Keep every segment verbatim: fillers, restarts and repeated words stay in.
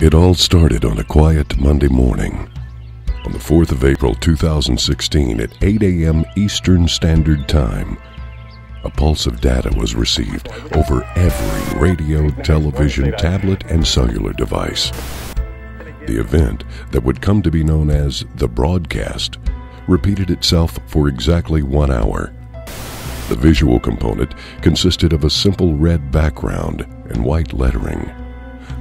It all started on a quiet Monday morning. On the fourth of April two thousand sixteen at eight A M Eastern Standard Time, a pulse of data was received over every radio, television, tablet, and cellular device. The event that would come to be known as the broadcast repeated itself for exactly one hour. The visual component consisted of a simple red background and white lettering.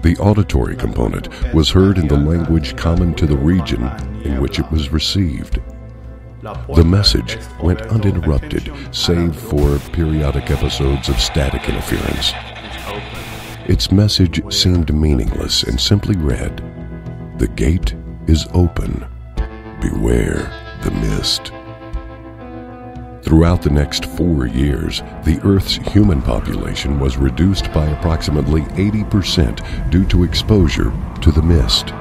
The auditory component was heard in the language common to the region in which it was received. The message went uninterrupted, save for periodic episodes of static interference. Its message seemed meaningless and simply read, "The gate is open. Beware the mist." Throughout the next four years, the Earth's human population was reduced by approximately eighty percent due to exposure to the mist.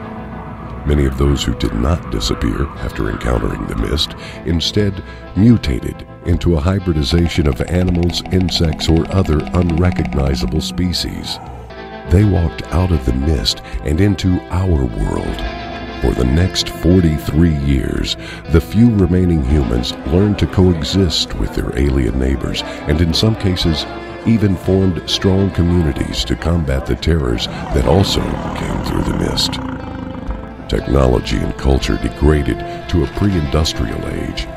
Many of those who did not disappear after encountering the mist instead mutated into a hybridization of animals, insects, or other unrecognizable species. They walked out of the mist and into our world. For the next forty-three years, the few remaining humans learned to coexist with their alien neighbors and in some cases even formed strong communities to combat the terrors that also came through the mist. Technology and culture degraded to a pre-industrial age.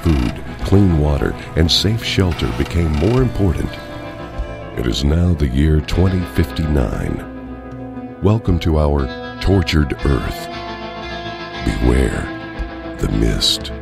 Food, clean water, and safe shelter became more important. It is now the year twenty fifty-nine. Welcome to our Tortured Earth. Beware the mist.